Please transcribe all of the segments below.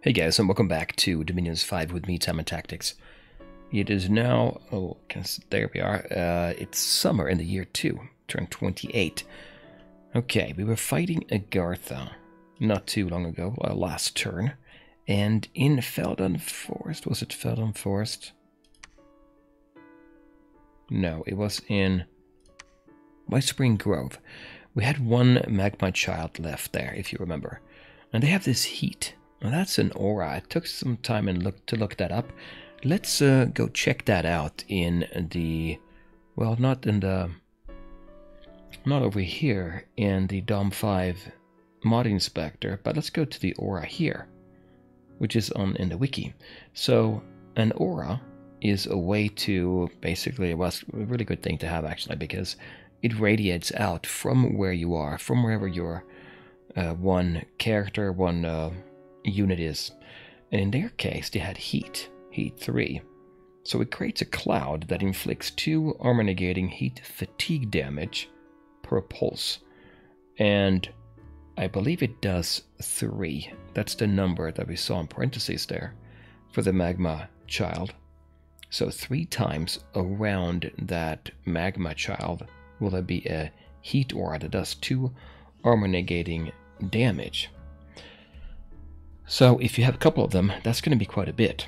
Hey guys, and welcome back to Dominions 5 with me, Time and Tactics. It is now, oh, there we are, it's summer in the year 2, turn 28. Okay, we were fighting Agartha not too long ago, our last turn, and in Feldon Forest, was it Feldon Forest? No, it was in White Spring Grove. We had one Magma Child left there, if you remember, and they have this heat. Well, that's an aura. I took some time and look that up. Let's go check that out in the... Well, not in the... Not over here in the Dom 5 mod inspector, but let's go to the aura here, which is on in the wiki. So an aura is a way to... Basically, well, it's a really good thing to have, actually, because it radiates out from where you are, from wherever your one character, one... unit is, and in their case they had heat 3, so it creates a cloud that inflicts 2 armor negating heat fatigue damage per pulse, and I believe it does 3. That's the number that we saw in parentheses there for the Magma Child. So 3 times around that Magma Child will there be a heat aura that does 2 armor negating damage. So if you have a couple of them, that's going to be quite a bit.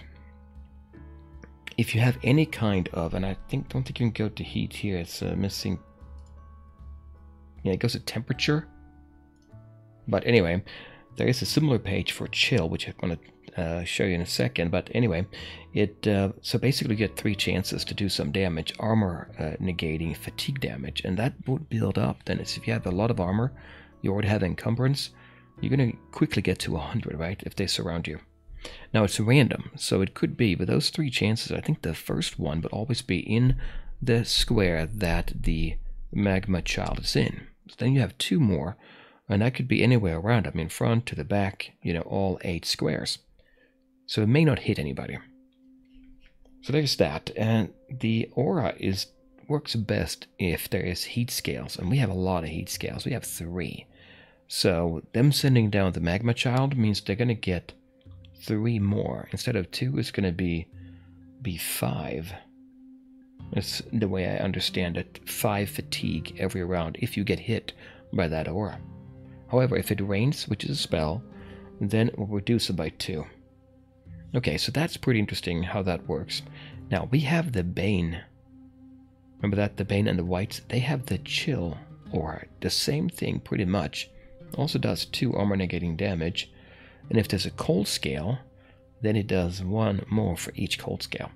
If you have any kind of, and I don't think you can go to heat here, it's missing. Yeah, it goes to temperature. But anyway, there is a similar page for chill, which I'm going to show you in a second. But anyway, it so basically you get 3 chances to do some damage, armor negating fatigue damage, and that would build up. Then it's, if you have a lot of armor, you already have encumbrance. You're going to quickly get to 100, right, if they surround you. Now, it's random, so it could be, with those 3 chances, I think the first one would always be in the square that the Magma Child is in. So then you have 2 more, and that could be anywhere around. I mean, front to the back, you know, all 8 squares. So it may not hit anybody. So there's that, and the aura works best if there is heat scales, and we have a lot of heat scales. We have 3. So them sending down the Magma Child means they're going to get 3 more. Instead of 2, it's going to be 5. That's the way I understand it. 5 fatigue every round if you get hit by that aura. However, if it rains, which is a spell, then it will reduce it by 2. Okay, so that's pretty interesting how that works. Now, we have the Bane. Remember that? The Bane and the Whites? They have the Chill aura. The same thing pretty much. Also does 2 armor negating damage, and if there's a cold scale, then it does 1 more for each cold scale.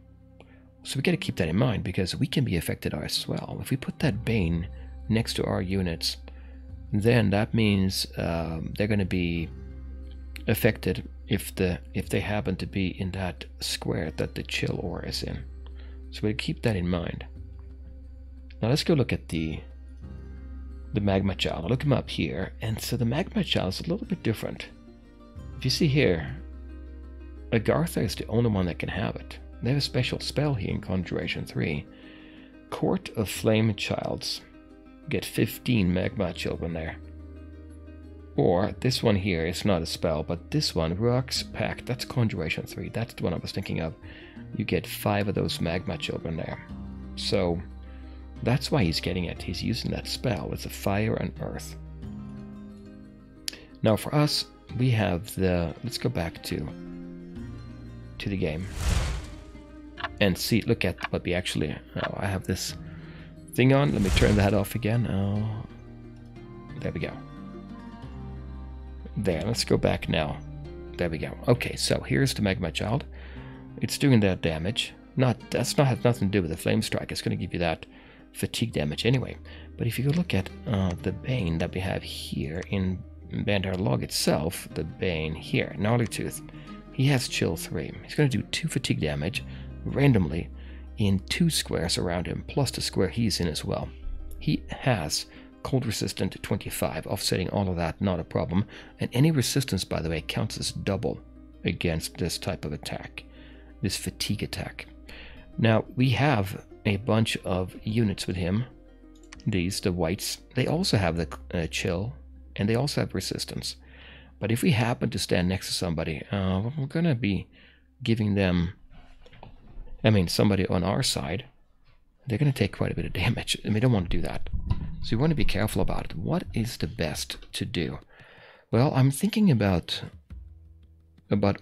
So we got to keep that in mind, because we can be affected as well. If we put that Bane next to our units, then that means they're going to be affected if they happen to be in that square that the Chill aura is in. So we keep that in mind. Now let's go look at the Magma Child. I'll look him up here, and so the Magma Child is a little bit different. If you see here, Agartha is the only one that can have it. They have a special spell here in Conjuration 3. Court of Flame Childs. Get 15 Magma Children there. Or, this one here is not a spell, but this one, Rock's Pact, that's Conjuration 3. That's the one I was thinking of. You get 5 of those Magma Children there. So... that's why he's getting it. He's using that spell. It's a fire and earth. Now for us, we have the... Let's go back to the game. And see, look at what we actually... Oh, I have this thing on. Let me turn that off again. Oh, there we go. There, let's go back now. There we go. Okay, so here's the Magma Child. It's doing that damage. That's not nothing to do with the Flame Strike. It's going to give you that... fatigue damage anyway. But if you look at the Bane that we have here in Bandar Log itself, the Bane here, Gnarlytooth, he has Chill 3. He's going to do 2 fatigue damage randomly in 2 squares around him, plus the square he's in as well. He has cold resistant 25, offsetting all of that, not a problem. And any resistance, by the way, counts as double against this type of attack, this fatigue attack. Now, we have a bunch of units with him. These, the Whites, they also have the Chill, and they also have resistance. But if we happen to stand next to somebody, we're going to be giving them, I mean, somebody on our side, they're going to take quite a bit of damage, and we don't want to do that. So you want to be careful about it. What is the best to do? Well, I'm thinking about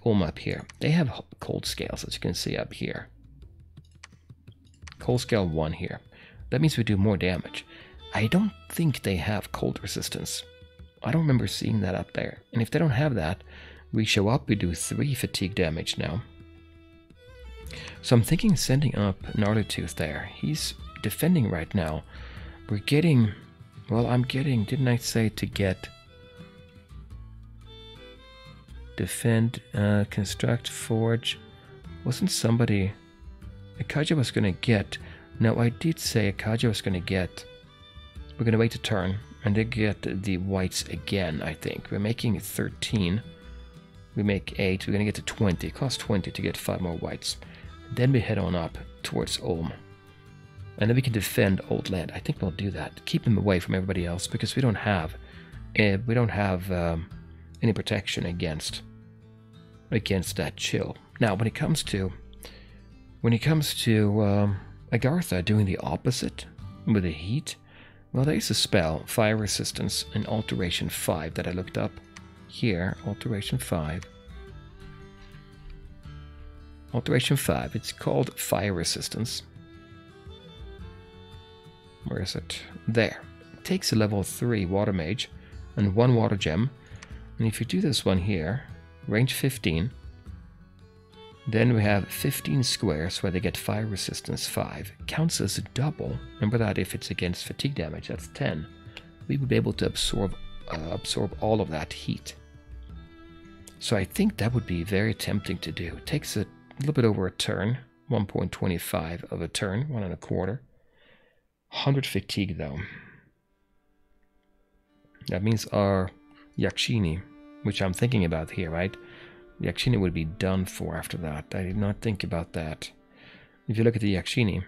Oma up here. They have cold scales, as you can see up here. Cold scale 1 here. That means we do more damage. I don't think they have cold resistance. I don't remember seeing that up there. And if they don't have that, we show up, we do 3 fatigue damage now. So I'm thinking sending up Gnarlytooth there. He's defending right now. We're getting, well, I'm getting, didn't I say to get defend, construct, forge? Wasn't somebody, Akaja was going to get, no, I did say Akaja was going to get, we're going to wait a turn and they get the whites again, I think. We're making 13. We make 8. We're going to get to 20. It costs 20 to get 5 more whites. Then we head on up towards Ulm. And then we can defend Old Land. I think we'll do that. Keep them away from everybody else because we don't have any protection against that chill. Now, when it comes to Agartha doing the opposite with the heat, well, there is a spell, fire resistance, and alteration 5 that I looked up here. Alteration 5. It's called fire resistance. Where is it? There. It takes a level 3 water mage and 1 water gem. And if you do this one here, range 15, then we have 15 squares where they get fire resistance 5. Counts as a double. Remember that if it's against fatigue damage, that's 10. We would be able to absorb all of that heat. So I think that would be very tempting to do. It takes a little bit over a turn, 1.25 of a turn, 1.25. 100 fatigue though. That means our Yakshini, which I'm thinking about here, right? Yakshini would be done for after that. I did not think about that. If you look at the Yakshini,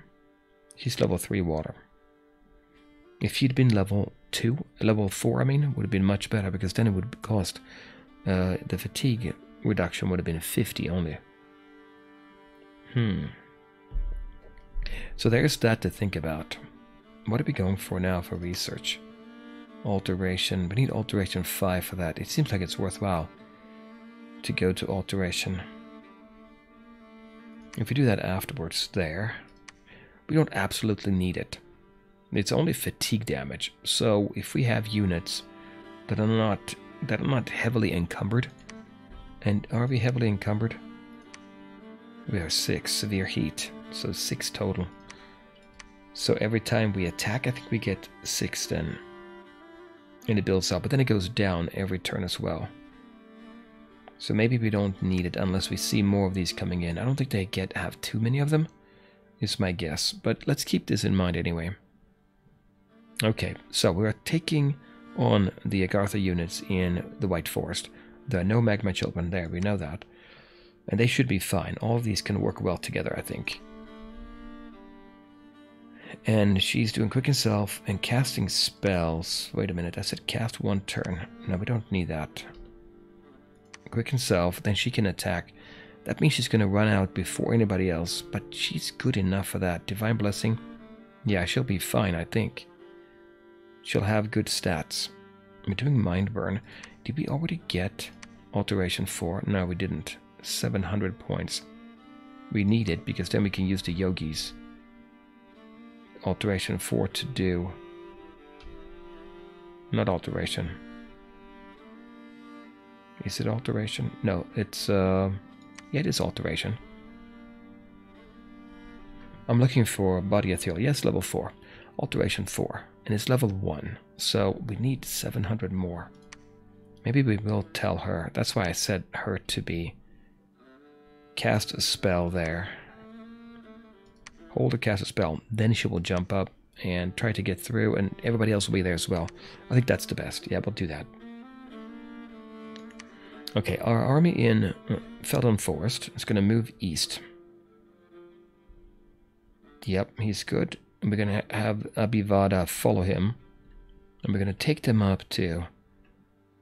she's level 3 water. If she'd been level 4, I mean, would have been much better because then it would cost, the fatigue reduction would have been 50 only. So there's that to think about. What are we going for now for research? Alteration. We need alteration 5 for that. It seems like it's worthwhile to go to alteration. If we do that afterwards there, we don't absolutely need it. It's only fatigue damage. So if we have units that are not heavily encumbered, and are we heavily encumbered? We are 6 severe heat. So 6 total. So every time we attack, I think we get 6 then. And it builds up, but then it goes down every turn as well. So maybe we don't need it unless we see more of these coming in. I don't think they have too many of them, is my guess. But let's keep this in mind anyway. Okay, so we are taking on the Agartha units in the White Forest. There are no Magma Children there, we know that. And they should be fine. All of these can work well together, I think. And she's doing Quicken Self and casting spells. Wait a minute, I said cast 1 turn. No, we don't need that. Quicken Self, then she can attack. That means she's going to run out before anybody else, but she's good enough for that. Divine Blessing? Yeah, she'll be fine, I think. She'll have good stats. We're doing Mind Burn. Did we already get Alteration 4? No, we didn't. 700 points. We need it because then we can use the Yogis. Alteration 4 to do. Not alteration. Is it alteration? No, it's yeah, it is alteration. I'm looking for Body Ethereal. Yes, level 4. Alteration 4. And it's level 1. So we need 700 more. Maybe we will tell her. That's why I said her to be cast a spell there. Hold or cast a spell, then she will jump up and try to get through, and everybody else will be there as well. I think that's the best. Yeah, we'll do that. Okay, our army in Feldon Forest is going to move east. Yep, he's good. And we're going to have Abhivada follow him. And we're going to take them up to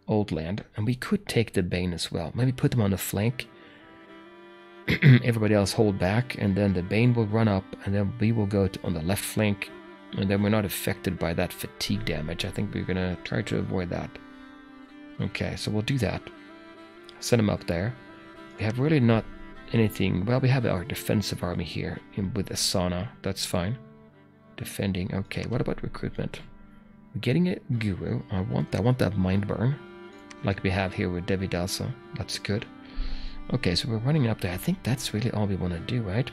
Old Land, and we could take the Bane as well. Maybe put them on the flank. Everybody else hold back, and then the Bane will run up, and then we will go on the left flank, and then we're not affected by that fatigue damage. I think we're gonna try to avoid that. Okay, so we'll do that. Send them up there. We have really not anything. Well, we have our defensive army here with Asana. That's fine. Defending. Okay, what about recruitment? We're getting a Guru. I want that Mind Burn, like we have here with Devidasa. That's good. Okay, so we're running up there. I think that's really all we want to do, right?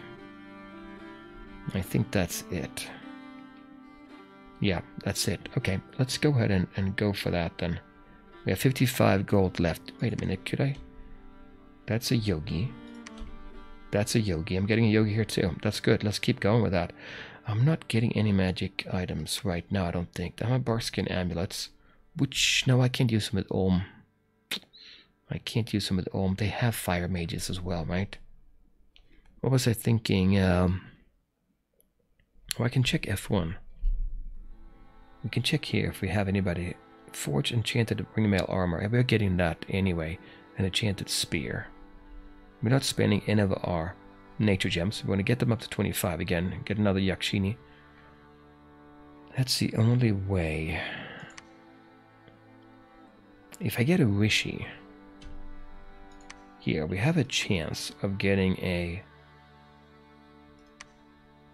I think that's it. Yeah, that's it. Okay, let's go ahead and go for that then. We have 55 gold left. Wait a minute, could I? That's a Yogi. That's a Yogi. I'm getting a Yogi here too. That's good. Let's keep going with that. I'm not getting any magic items right now, I don't think. I have Barskin Amulets, which... No, I can't use them with Ulm. I can't use them with Ulm. They have Fire Mages as well, right? What was I thinking? Oh, I can check F1. We can check here if we have anybody. Forge Enchanted Ringmail Armor. We're getting that anyway. An Enchanted Spear. We're not spending any of our nature gems. We're going to get them up to 25 again and get another Yakshini. That's the only way. If I get a Rishi here, we have a chance of getting a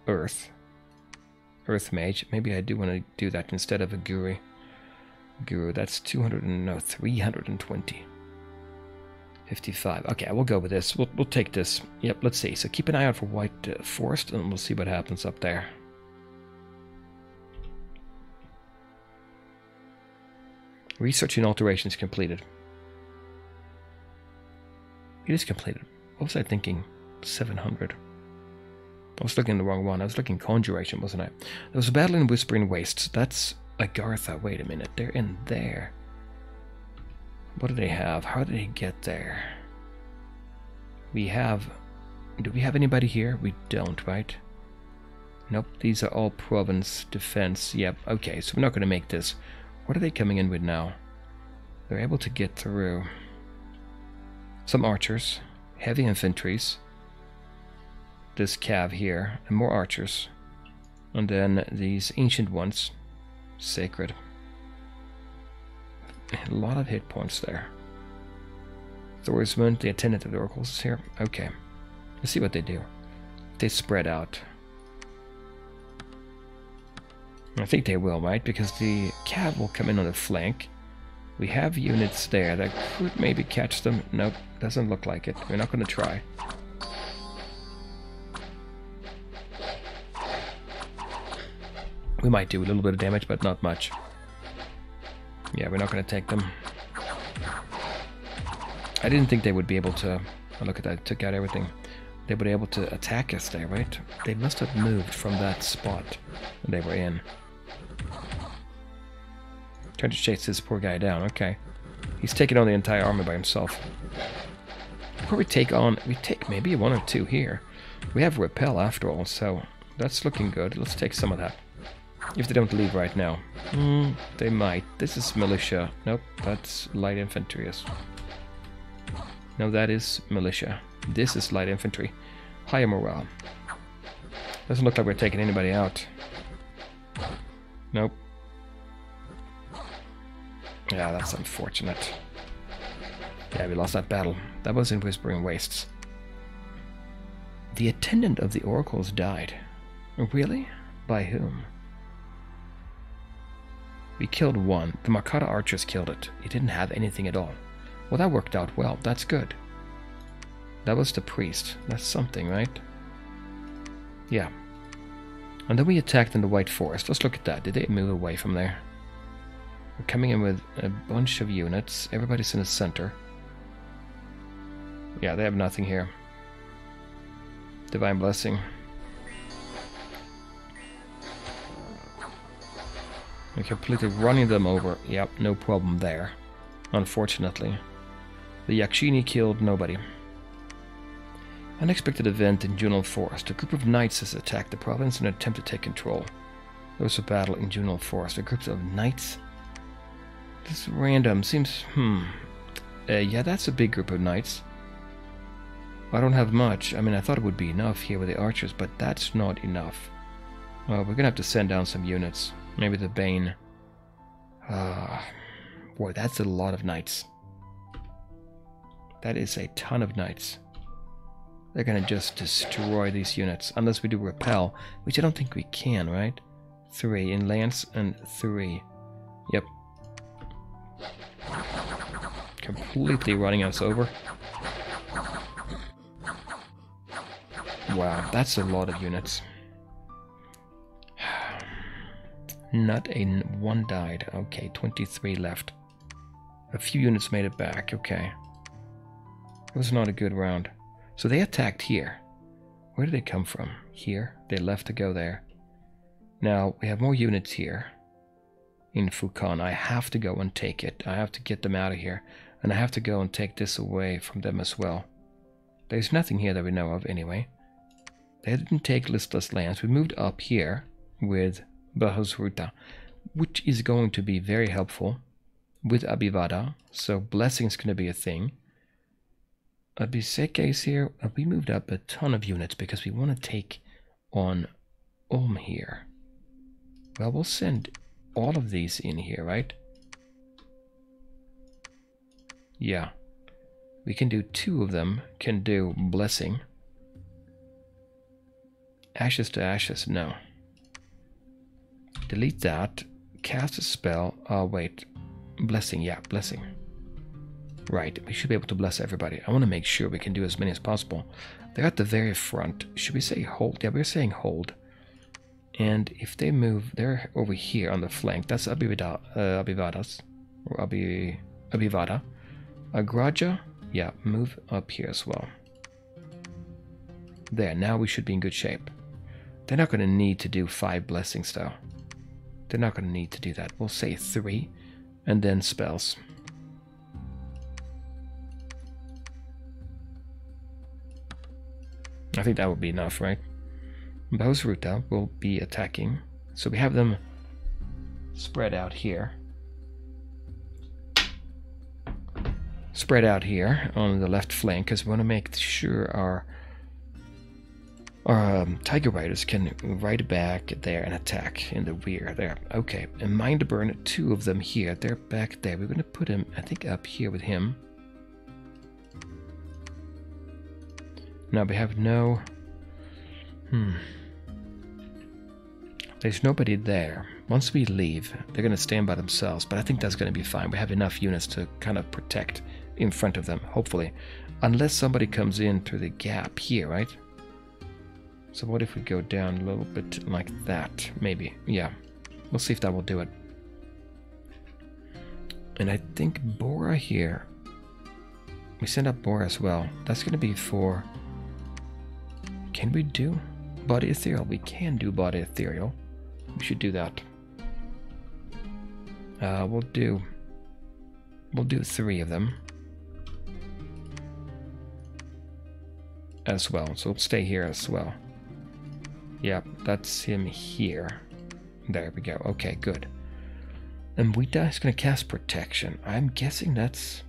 earth mage. Maybe I do want to do that instead of a guru. That's 320. 55. Okay, we'll go with this. We'll take this. Yep, let's see. So keep an eye out for White Forest, and we'll see what happens up there. Research and alterations completed. It is completed. What was I thinking? 700. I was looking at the wrong one. I was looking Conjuration, wasn't I? There was a battle in Whispering Wastes. That's Agartha. Wait a minute. They're in there. What do they have? How did they get there? We have... Do we have anybody here? We don't, right? Nope, these are all province defense. Yep, okay, so we're not going to make this. What are they coming in with now? They're able to get through. Some archers. Heavy infantries. This cav here. And more archers. And then these ancient ones. Sacred. A lot of hit points there. Thorismund, the attendant of the oracles, is here. Okay. Let's see what they do. They spread out. I think they will, right? Because the cab will come in on the flank. We have units there that could maybe catch them. Nope, doesn't look like it. We're not going to try. We might do a little bit of damage, but not much. Yeah, we're not going to take them. I didn't think they would be able to... Oh, look at that, took out everything. They would be able to attack us there, right? They must have moved from that spot they were in. Trying to chase this poor guy down, okay. He's taking on the entire army by himself. Before we take on... We take maybe one or two here. We have repel after all, so that's looking good. Let's take some of that. If they don't leave right now. They might. This is militia. Nope, that's light infantry. No, that is militia. This is light infantry. Higher morale. Doesn't look like we're taking anybody out. Nope. Yeah, that's unfortunate. Yeah, we lost that battle. That was in Whispering Wastes. The attendant of the oracles died. Really? By whom? We killed one. The Makata archers killed it. It didn't have anything at all. Well, that worked out well. That's good. That was the priest. That's something, right? Yeah. And then we attacked in the White Forest. Let's look at that. Did they move away from there? We're coming in with a bunch of units. Everybody's in the center. Yeah, they have nothing here. Divine Blessing. We're completely running them over. Yep, no problem there. Unfortunately. The Yakshini killed nobody. Unexpected event in Junal Forest. A group of knights has attacked the province in an attempt to take control. There was a battle in Junal Forest. A group of knights This is random. Seems... yeah, that's a big group of knights. I don't have much. I mean, I thought it would be enough here with the archers, but that's not enough. Well, we're gonna have to send down some units. Maybe the Bane. Boy, that's a lot of knights. That is a ton of knights. They're gonna just destroy these units. Unless we do repel, which I don't think we can, right? 3 in lance and 3. Yep. Completely running us over. Wow, that's a lot of units. Not a one died. Okay, 23 left. A few units made it back. Okay. It was not a good round. So they attacked here. Where did they come from? Here. They left to go there. Now, we have more units here. In Fukan. I have to go and take it. I have to get them out of here. And I have to go and take this away from them as well. There's nothing here that we know of anyway. They didn't take Listless Lands. We moved up here with Bahusruta, which is going to be very helpful with Abhivada. So blessing is going to be a thing. Abiseke is here. We moved up a ton of units because we want to take on Ulm here. Well, we'll send all of these in here, right? Yeah. We can do 2 of them. Can do blessing. Ashes to ashes. No. Delete that. Cast a spell. Oh, wait. Blessing. Yeah, blessing. Right. We should be able to bless everybody. I want to make sure we can do as many as possible. They're at the very front. Should we say hold? Yeah, we're saying hold. And if they move, they're over here on the flank. That's Abhivada's. Or Abhivada. Agraja, yeah, move up here as well. There, now we should be in good shape. They're not going to need to do 5 blessings though. They're not going to need to do that. We'll say 3 and then spells. I think that would be enough, right? Bahusruta will be attacking. So we have them spread out here. Spread out here on the left flank because we want to make sure our Tiger Riders can ride back there and attack in the rear there. Okay, and Mind Burn, 2 of them here. They're back there. We're going to put him, I think, up here with him. Now we have no... There's nobody there. Once we leave, they're going to stand by themselves, but I think that's going to be fine. We have enough units to kind of protect in front of them, hopefully. Unless somebody comes in through the gap here, right? So what if we go down a little bit like that, maybe? Yeah. We'll see if that will do it. And I think Bora here. We send up Bora as well. That's going to be for... Can we do Body Ethereal? We can do Body Ethereal. We should do that. We'll do 3 of them as well. So we'll stay here as well. Yep, that's him here. There we go. Okay, good. And Mwita is going to cast protection. I'm guessing that's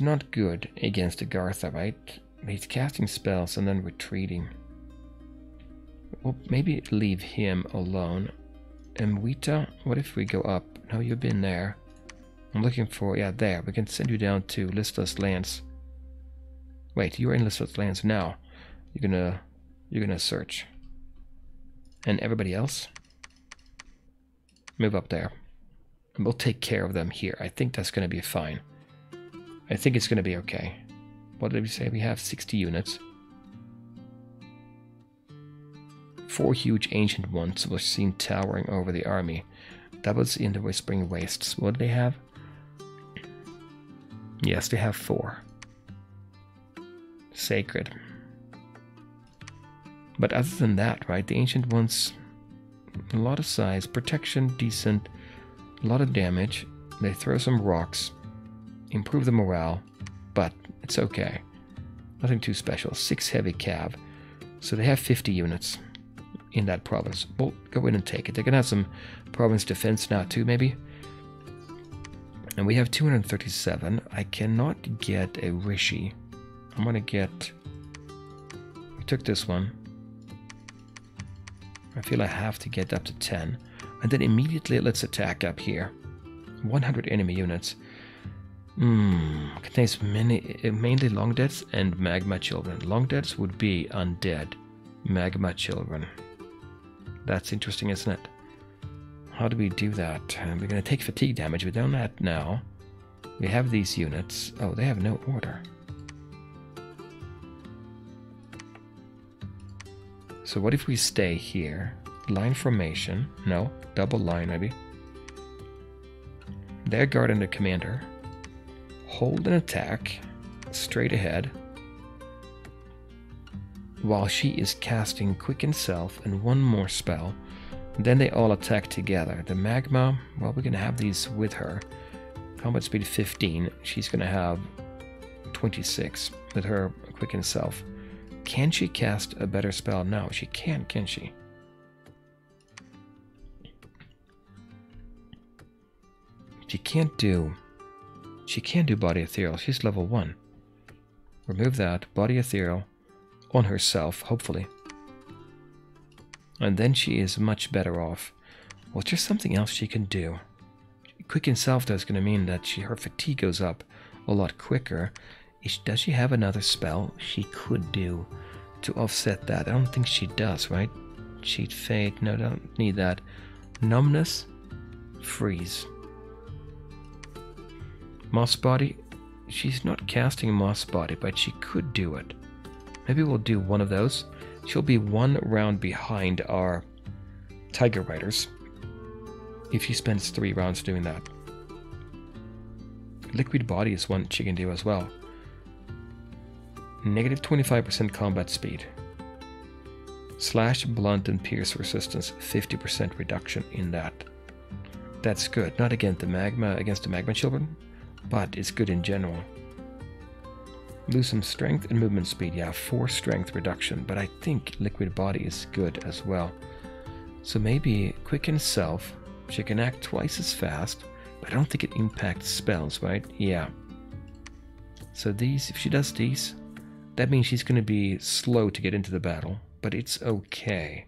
not good against Agartha, right? He's casting spells and then retreating. Well, maybe leave him alone. And Mwita, what if we go up? No, you've been there. I'm looking for... Yeah, there. We can send you down to Listless Lands. Wait, you're in Listless Lands now. You're gonna search. And everybody else? Move up there. And we'll take care of them here. I think that's gonna be fine. I think it's gonna be okay. What did we say? We have 60 units. 4 huge ancient ones were seen towering over the army. That was in the Whispering Wastes. What do they have? Yes, they have 4. Sacred. But other than that, right? The ancient ones, a lot of size, protection, decent, a lot of damage. They throw some rocks, improve the morale, but it's okay. Nothing too special. 6 heavy cav. So they have 50 units. In that province. We'll go in and take it. They're going to have some province defense now too, maybe. Now we have 237. I cannot get a Rishi. I'm gonna get... we took this one. I feel I have to get up to 10. And then immediately let's attack up here. 100 enemy units. Contains mainly long deads and magma children. Long deads would be undead magma children. That's interesting, isn't it? How do we do that? We're going to take fatigue damage. We've done that now. We have these units. Oh, they have no order. So what if we stay here? Line formation. No, double line maybe. Their guard and the commander. Hold an attack straight ahead while she is casting Quicken Self and one more spell. Then they all attack together. The Magma, well, we're going to have these with her. Combat speed 15. She's going to have 26 with her Quicken Self. Can she cast a better spell? No, she can she? She can't do... she can do Body Ethereal. She's level 1. Remove that. Body Ethereal on herself, hopefully. And then she is much better off. Well, just something else she can do. Quicken Self, though, is going to mean that her fatigue goes up a lot quicker. Does she have another spell she could do to offset that? I don't think she does, right? She'd fade. No, don't need that. Numbness. Freeze. Moss Body, she's not casting Moss Body, but she could do it. Maybe we'll do one of those. She'll be one round behind our Tiger Riders if she spends 3 rounds doing that. Liquid Body is one she can do as well. Negative 25% combat speed. Slash, blunt, and pierce resistance. 50% reduction in that. That's good. Not against the Magma Children, but it's good in general. Lose some strength and movement speed. Yeah, 4 strength reduction, but I think Liquid Body is good as well. So maybe Quicken Self, she can act twice as fast, but I don't think it impacts spells, right? Yeah. So these, if she does these, that means she's going to be slow to get into the battle, but it's okay.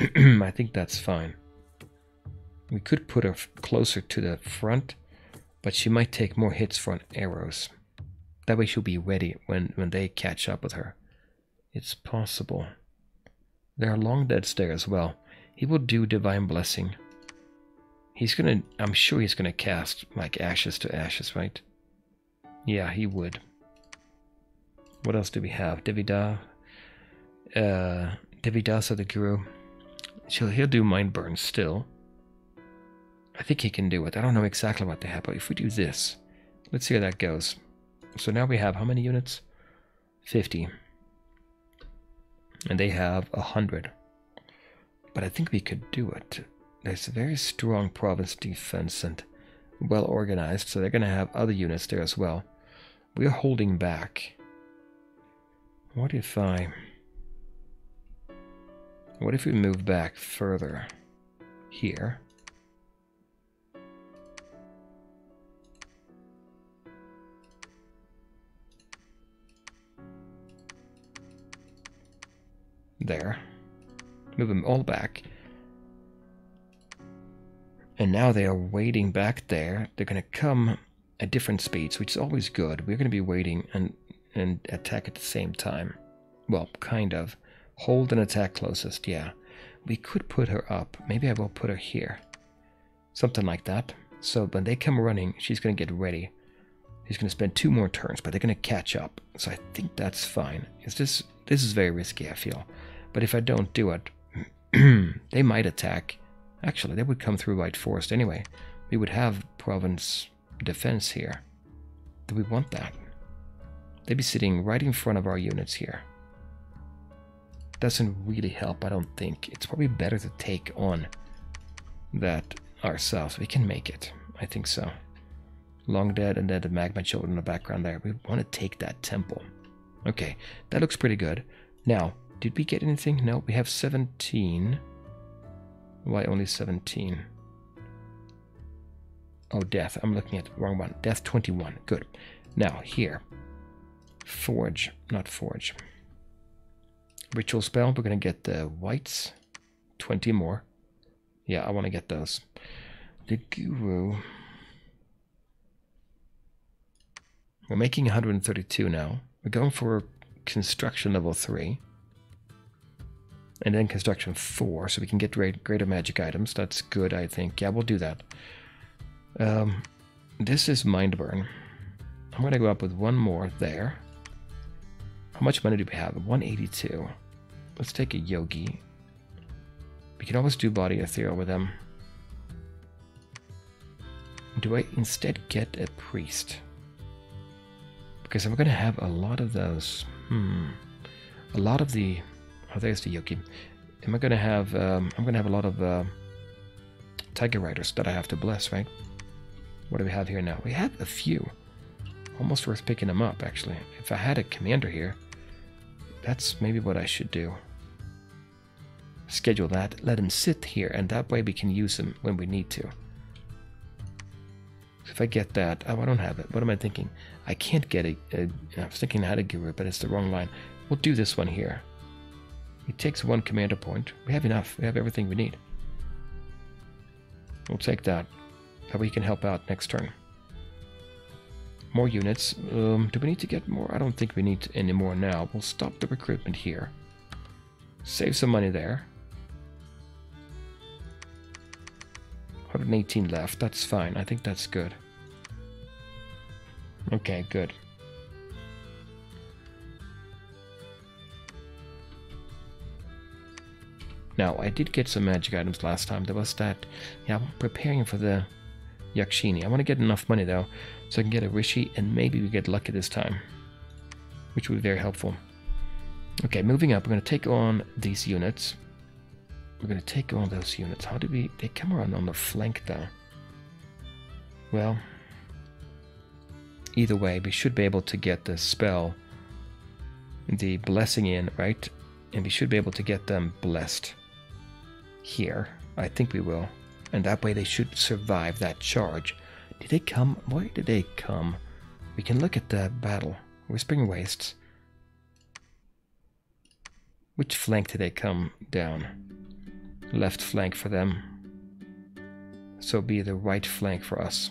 I think that's fine. We could put her closer to the front, but she might take more hits from arrows. That way she'll be ready when they catch up with her. It's possible. There are long deads there as well. He will do Divine Blessing. He's gonna... I'm sure he's gonna cast like Ashes to Ashes, right? Yeah, he would. What else do we have? Devidasa the Guru. He'll do Mind Burn still. I think he can do it. I don't know exactly what they have, but if we do this, let's see how that goes. So now we have how many units? 50. And they have 100. But I think we could do it. There's a very strong province defense and well organized, so they're going to have other units there as well. We are holding back. What if we move back further here? There. Move them all back. And now they are waiting back there. They're going to come at different speeds, which is always good. We're going to be waiting and attack at the same time. Well, kind of. Hold and attack closest, yeah. We could put her up. Maybe I will put her here. Something like that. So when they come running, she's going to get ready. She's going to spend 2 more turns, but they're going to catch up. So I think that's fine. This is very risky, I feel. But if I don't do it, they might attack. Actually, they would come through White Forest anyway. We would have province defense here. Do we want that? They'd be sitting right in front of our units here. Doesn't really help, I don't think. It's probably better to take on that ourselves. We can make it. I think so. Long dead and then the Magma Children in the background there. We want to take that temple. Okay, that looks pretty good. Now, did we get anything? No, we have 17. Why only 17? Oh, death. I'm looking at the wrong one. Death 21. Good. Now, here. Forge. Not forge. Ritual spell. We're going to get the whites. 20 more. Yeah, I want to get those. The guru. We're making 132 now. We're going for construction level 3. And then construction 4, so we can get greater magic items. That's good, I think. Yeah, we'll do that. This is mind burn. I'm going to go up with one more there. How much money do we have? 182. Let's take a yogi. We can always do body ethereal with them. Do I instead get a priest? Because I'm going to have a lot of those. A lot of the... Oh, there's the yogi. Am I going to have... I'm going to have a lot of tiger riders that I have to bless, right? What do we have here now? We have a few. Almost worth picking them up, actually. If I had a commander here, that's maybe what I should do. Schedule that. Let him sit here, and that way we can use him when we need to. If I get that... Oh, I don't have it. What am I thinking? I can't get a I was thinking I had a guru, but it's the wrong line. We'll do this one here. It takes one commander point. We have enough. We have everything we need. We'll take that. That way you can help out next turn. More units. Do we need to get more? I don't think we need any more now. We'll stop the recruitment here. Save some money there. 118 left. That's fine. I think that's good. Okay, good. Now, I did get some magic items last time. There was that... Yeah, I'm preparing for the Yakshini. I want to get enough money, though, so I can get a Rishi, and maybe we get lucky this time, which would be very helpful. Okay, moving up. We're going to take on these units. We're going to take on those units. How do we... They come around on the flank, though. Well... Either way, we should be able to get the spell, the blessing in, right? And we should be able to get them blessed here. I think we will. And that way they should survive that charge. Did they come? Why did they come? We can look at the battle. Whispering Wastes. Which flank did they come down? Left flank for them. So be the right flank for us.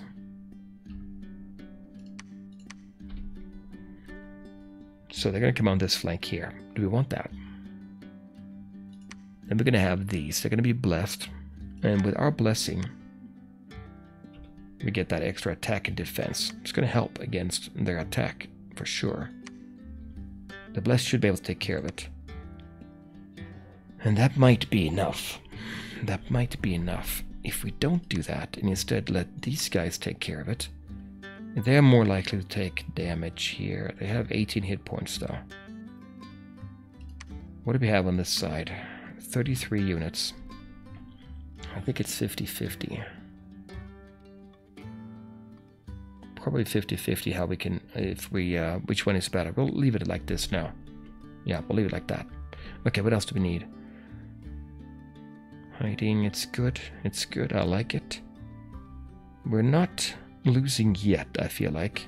So they're going to come on this flank here. Do we want that? Then we're going to have these. They're going to be blessed. And with our blessing, we get that extra attack and defense. It's going to help against their attack, for sure. The blessed should be able to take care of it. And that might be enough. That might be enough. If we don't do that, and instead let these guys take care of it, they're more likely to take damage here. They have 18 hit points, though. What do we have on this side? 33 units. I think it's 50-50. Probably 50-50 how we can... if we which one is better. We'll leave it like this now. Yeah, we'll leave it like that. Okay, what else do we need? Hiding, it's good. It's good. I like it. We're not... losing yet, I feel like.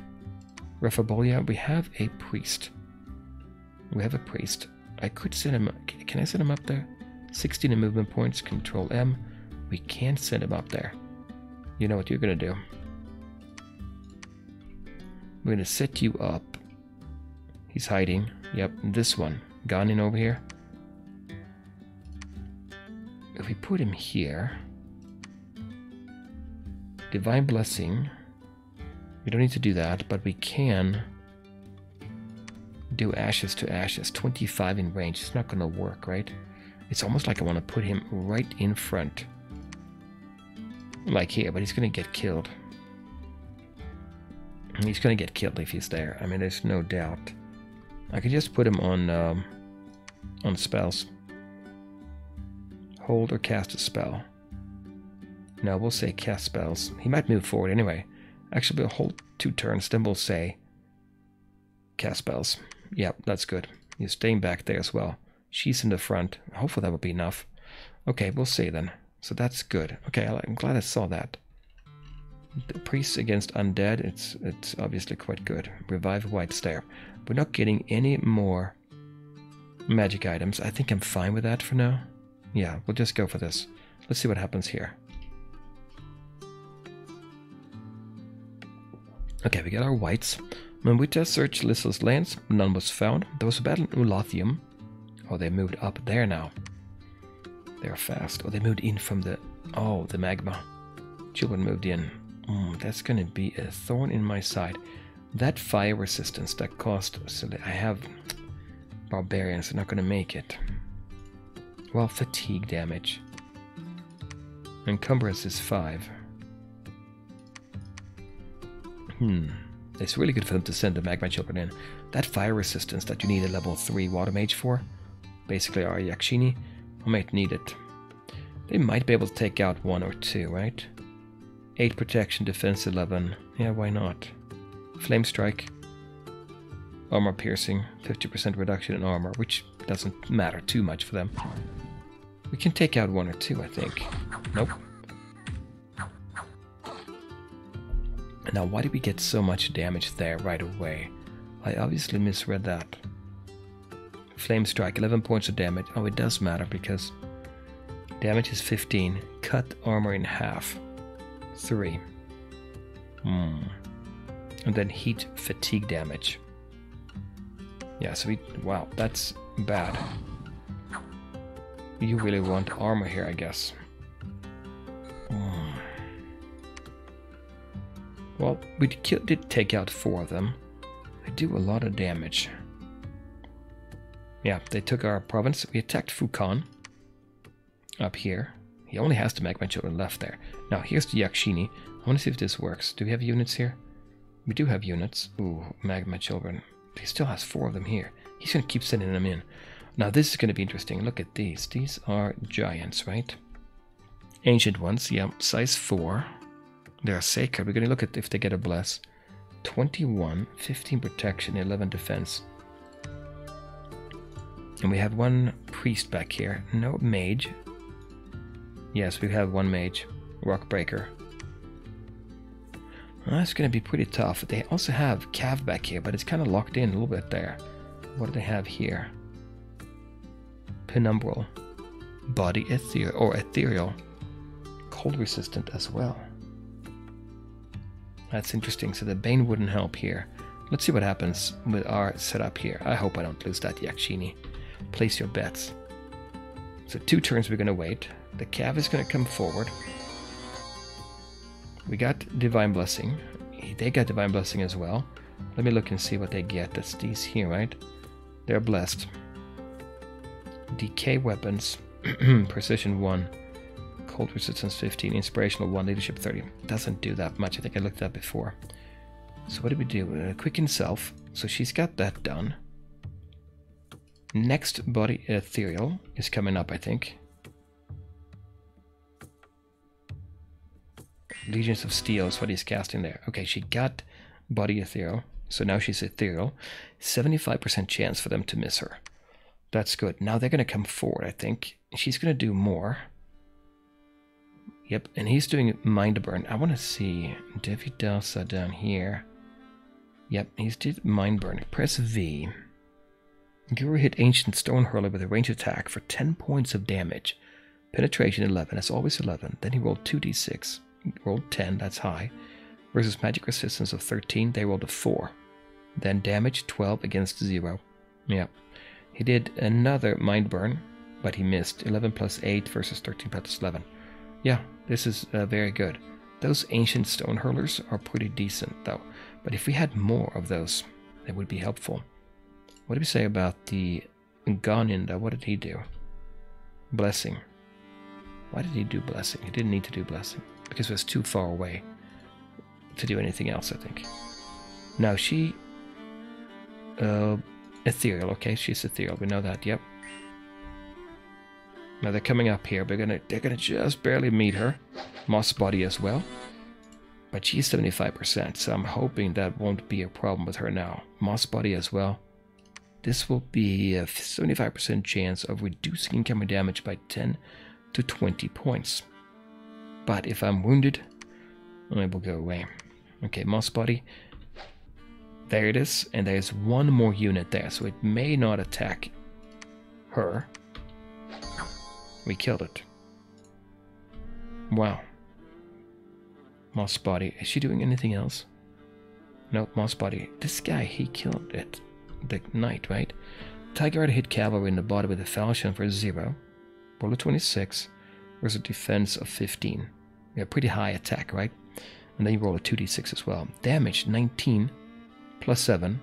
Raffibolia, we have a priest. We have a priest. I could send him... Can I send him up there? 16 in movement points. Control M. We can send him up there. You know what you're going to do. We're going to set you up. He's hiding. Yep, this one. Gone in over here. If we put him here... Divine Blessing... We don't need to do that, but we can do ashes to ashes. 25 in range. It's not going to work, right? It's almost like I want to put him right in front. Like here, but he's going to get killed. He's going to get killed if he's there. I mean, there's no doubt. I could just put him on spells. Hold or cast a spell. No, we'll say cast spells. He might move forward anyway. Actually, we'll hold 2 turns, then we'll say cast spells. Yep, that's good. You're staying back there as well. She's in the front. Hopefully that will be enough. Okay, we'll see then. So that's good. Okay, I'm glad I saw that. The priests against undead, it's obviously quite good. Revive White Stare. We're not getting any more magic items. I think I'm fine with that for now. Yeah, we'll just go for this. Let's see what happens here. Okay, we got our whites. Mwita searched Listless Lands. None was found. There was a battle in Ulathium. Oh, they moved up there now. They're fast. Oh, they moved in from the... Oh, the magma. Children moved in. That's going to be a thorn in my side. That fire resistance that cost... So I have barbarians. They're not going to make it. Well, fatigue damage. Encumbrance is 5. It's really good for them to send the magma children in. That fire resistance that you need a level 3 water mage for, basically our Yakshini, I might need it. They might be able to take out 1 or 2, right? 8 protection, defense 11. Yeah, why not? Flame strike, armor piercing, 50% reduction in armor, which doesn't matter too much for them. We can take out 1 or 2, I think. Nope. Now, why did we get so much damage there right away? I obviously misread that. Flame strike, 11 points of damage. Oh, it does matter because damage is 15. Cut armor in half. 3. And then heat fatigue damage. Yeah, so we... Wow, that's bad. You really want armor here, I guess. Well, we did take out 4 of them. They do a lot of damage. Yeah, they took our province. We attacked Fukan up here. He only has to make my children left there. Now, here's the Yakshini. I want to see if this works. Do we have units here? We do have units. Ooh, magma children. He still has 4 of them here. He's going to keep sending them in. Now, this is going to be interesting. Look at these. These are giants, right? Ancient ones. Yeah, size 4. They are sacred. We're going to look at if they get a bless. 21, 15 protection, 11 defense. And we have 1 priest back here. No mage. Yes, we have 1 mage. Rockbreaker. Well, that's going to be pretty tough. They also have Cav back here, but it's kind of locked in a little bit there. What do they have here? Penumbral. Body ethereal. Cold resistant as well. That's interesting, so the Bane wouldn't help here. Let's see what happens with our setup here. I hope I don't lose that Yakshini. Place your bets. So 2 turns we're going to wait. The Cav is going to come forward. We got Divine Blessing. They got Divine Blessing as well. Let me look and see what they get. That's these here, right? They're blessed. Decay weapons. Precision 1. Cold resistance 15, inspirational 1, leadership 30. Doesn't do that much. I think I looked at that before. So what did we do? Quicken self. So she's got that done. Next body ethereal is coming up, I think. Legions of Steel is what he's casting there. Okay, she got body ethereal. So now she's ethereal. 75% chance for them to miss her. That's good. Now they're going to come forward, I think. She's going to do more. Yep, and he's doing Mind Burn. I want to see Devidasa down here. Yep, he's did Mind Burn. Press V. Guru hit Ancient Stone Hurler with a range attack for 10 points of damage. Penetration 11, that's always 11. Then he rolled 2d6. He rolled 10, that's high. Versus magic resistance of 13, they rolled a 4. Then damage 12 against 0. Yep. He did another Mind Burn, but he missed. 11 plus 8 versus 13 plus 11. Yeah, this is very good. Those ancient stone hurlers are pretty decent, though. But if we had more of those, that would be helpful. What did we say about the Ghaninda? What did he do? Blessing. Why did he do blessing? He didn't need to do blessing, because it was too far away to do anything else, I think. Now she... ethereal, okay, she's ethereal. We know that, yep. Now they're coming up here. They're gonna just barely meet her. Moss body as well, but she's 75%, so I'm hoping that won't be a problem with her now. Moss body as well. This will be a 75% chance of reducing incoming damage by 10 to 20 points. But if I'm wounded, and it will go away. Okay, moss body. There it is, and there's one more unit there, so it may not attack her. We killed it. Wow. Moss body. Is she doing anything else? Nope, moss body. This guy, he killed it. The knight, right? Tiger had hit cavalry in the body with a falchion for 0. Roll of 26. There's a defense of 15. Yeah, pretty high attack, right? And then you roll a 2d6 as well. Damage, 19. Plus 7.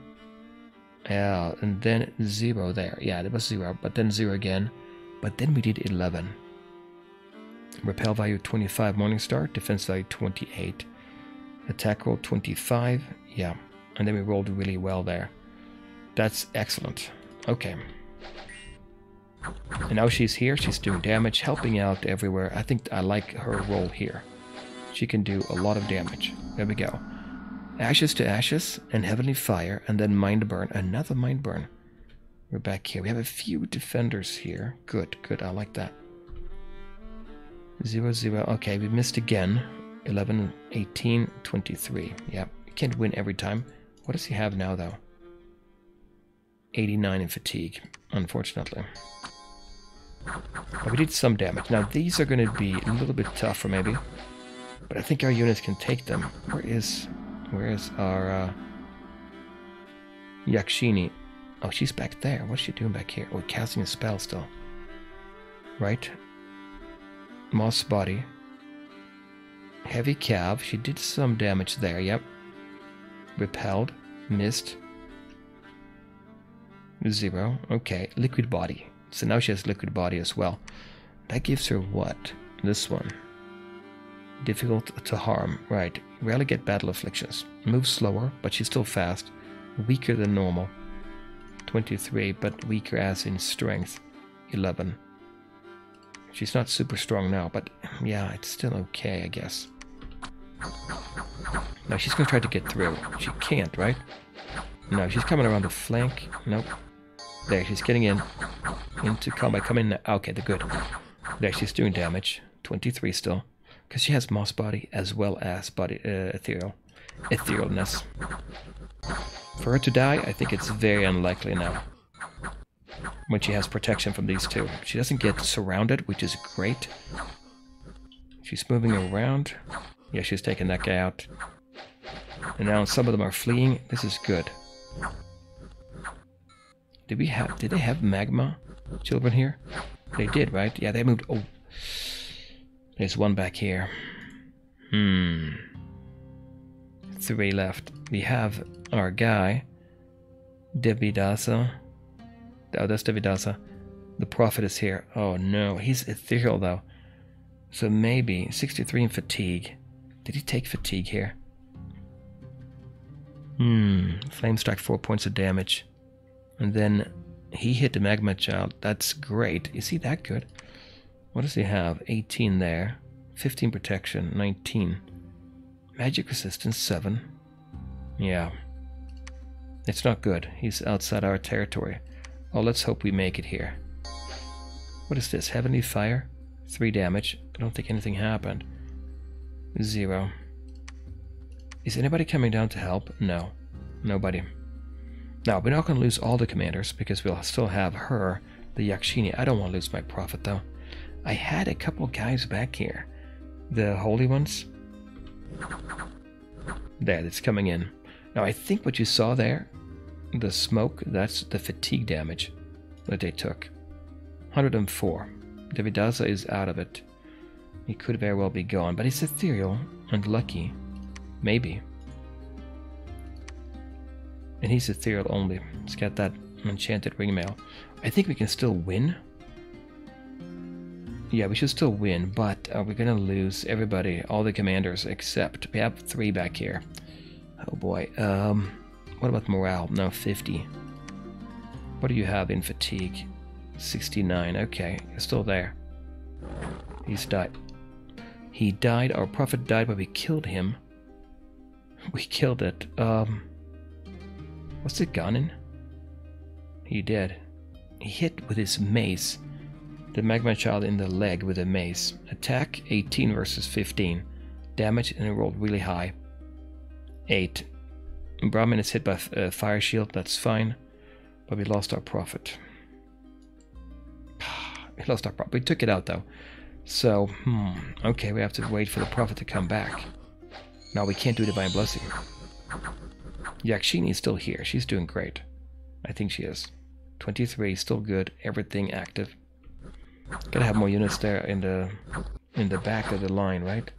Yeah, and then 0 there. Yeah, that was 0, but then 0 again. But then we did 11. Repel value 25, Morningstar. Defense value 28. Attack roll 25. Yeah, and then we rolled really well there. That's excellent. Okay. And now she's here. She's doing damage, helping out everywhere. I think I like her role here. She can do a lot of damage. There we go. Ashes to Ashes and Heavenly Fire, and then Mind Burn. Another Mind Burn. We're back here. We have a few defenders here. Good, good. I like that. 0, 0. Okay, we missed again. 11, 18, 23. Yeah, you can't win every time. What does he have now, though? 89 in fatigue, unfortunately. But we did some damage. Now, these are going to be a little bit tougher, maybe. But I think our units can take them. Where is our Yakshini? Oh, she's back there. What's she doing back here? Oh, casting a spell still. Right? Moss body. Heavy calf. She did some damage there. Yep. Repelled. Missed. 0. Okay. Liquid body. So now she has liquid body as well. That gives her what? This one. Difficult to harm. Right. Rarely get battle afflictions. Moves slower, but she's still fast. Weaker than normal. 23, but weaker as in strength. 11. She's not super strong now, but yeah, it's still okay, I guess. Now she's going to try to get through. She can't, right? No, she's coming around the flank. Nope. There, she's getting in. Into combat. Come in now. Okay, they're good. There, she's doing damage. 23 still. Because she has moss body as well as body etherealness. For her to die, I think it's very unlikely now. When she has protection from these two. She doesn't get surrounded, which is great. She's moving around. Yeah, she's taking that guy out. And now some of them are fleeing. This is good. Did they have magma children here? They did, right? Yeah, they moved. Oh. There's one back here. 3 left. We have our guy. Devidasa. Oh, that's Devidasa. The prophet is here. Oh no, he's ethereal though. So maybe 63 in fatigue. Did he take fatigue here? Flame strike, 4 points of damage. And then he hit the magma child. That's great. Is he that good? What does he have? 18 there. 15 protection. 19. Magic resistance, 7. Yeah. It's not good. He's outside our territory. Oh, let's hope we make it here. What is this? Heavenly Fire? 3 damage. I don't think anything happened. 0. Is anybody coming down to help? No. Nobody. Now, we're not going to lose all the commanders, because we'll still have her, the Yakshini. I don't want to lose my prophet, though. I had a couple guys back here. The holy ones. There, that's coming in. Now, I think what you saw there, the smoke, that's the fatigue damage that they took. 104. Devidasa is out of it. He could very well be gone, but he's ethereal and lucky. Maybe. And he's ethereal only. He's got that enchanted ringmail. I think we can still win. Yeah, we should still win, but we're going to lose everybody, all the commanders, except we have 3 back here. Oh boy. What about morale? No, 50. What do you have in fatigue? 69. Okay, it's still there. He's died. He died. Our prophet died, but we killed him. We killed it. What's it gone in? He did. He hit with his mace. The magma child in the leg with a mace. Attack 18 versus 15. damage and it rolled really high. 8. Brahmin is hit by a fire shield, that's fine. But we lost our profit. We lost our profit. We took it out though. So, okay, we have to wait for the profit to come back. Now we can't do Divine Blessing. Yakshini is still here. She's doing great. I think she is. 23, still good. Everything active. Gotta have more units there in the back of the line, right?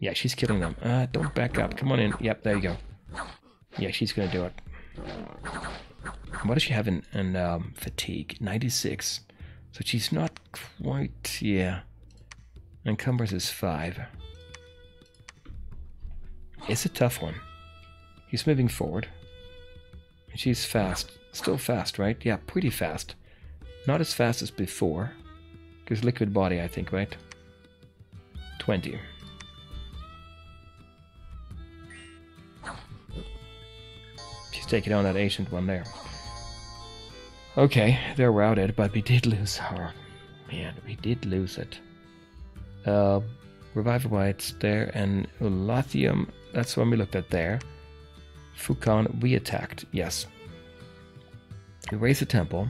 Yeah, she's killing them. Don't back up. Come on in. Yep, there you go. Yeah, she's gonna do it. What does she have in fatigue? 96. So she's not quite... yeah. Encumbers is 5. It's a tough one. He's moving forward. She's fast. Still fast, right? Yeah, pretty fast. Not as fast as before. Because liquid body, I think, right? 20. She's taking on that ancient one there. Okay, they're routed, but we did lose our... man, we did lose it. Revive Whites there, and Ulathium, that's when we looked at there. Fukan, we attacked, yes. We raised the temple.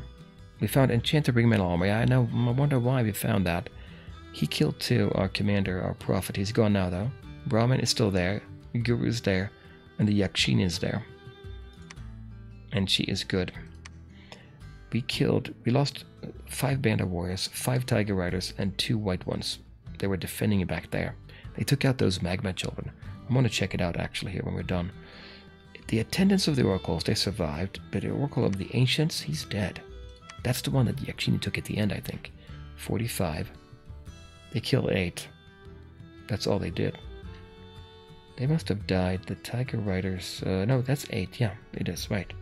We found Enchanted Ringmail Armor. Yeah, I know, I wonder why we found that. He killed 2, our commander, our prophet. He's gone now, though. Brahmin is still there. Guru is there. And the Yakshini is there. And she is good. We lost 5 Bandar Warriors, 5 Tiger Riders, and 2 White Ones. They were defending it back there. They took out those Magma Children. I'm going to check it out, actually, here when we're done. The attendants of the Oracles, they survived, but the Oracle of the Ancients, he's dead. That's the one that Yakshini took at the end, I think. 45. They killed 8. That's all they did. They must have died. The Tiger Riders... no, that's 8. Yeah, it is, right.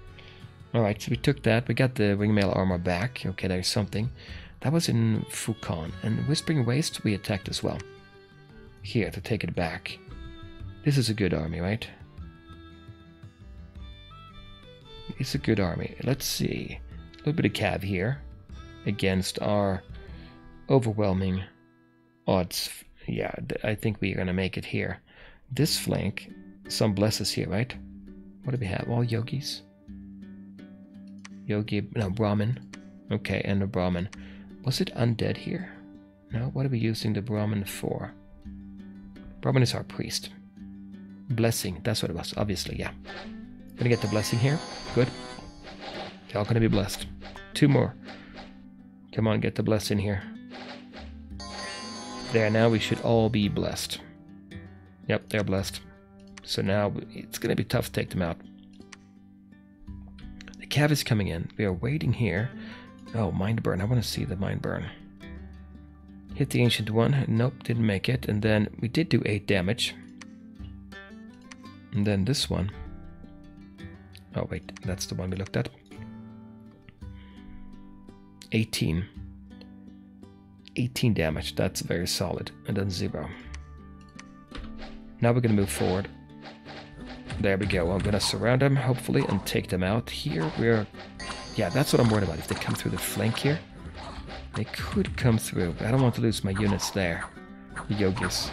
Alright, so we took that, we got the Ringmail Armor back, okay, there's something. That was in Fukan, and Whispering Wastes we attacked as well. Here, to take it back. This is a good army, right? It's a good army. Let's see. A little bit of cav here, against our overwhelming odds. Yeah, I think we're gonna make it here. This flank, some blesses here, right? What do we have? All yogis? Yogi, no, Brahmin. Okay, and the Brahmin. Was it undead here? No, what are we using the Brahmin for? Brahmin is our priest. Blessing, that's what it was, obviously, yeah. Gonna get the blessing here. Good. They're all gonna be blessed. 2 more. Come on, get the blessing here. There, now we should all be blessed. Yep, they're blessed. So now it's gonna be tough to take them out. Cav is coming in. We are waiting here. Oh, Mind Burn. I want to see the Mind Burn. Hit the Ancient One. Nope, didn't make it. And then we did do 8 damage. And then this one. Oh, wait. That's the one we looked at. 18. 18 damage. That's very solid. And then 0. Now we're going to move forward. There we go. I'm gonna surround them, hopefully, and take them out. Here we're... yeah, that's what I'm worried about. If they come through the flank here, they could come through. I don't want to lose my units there. The yogis.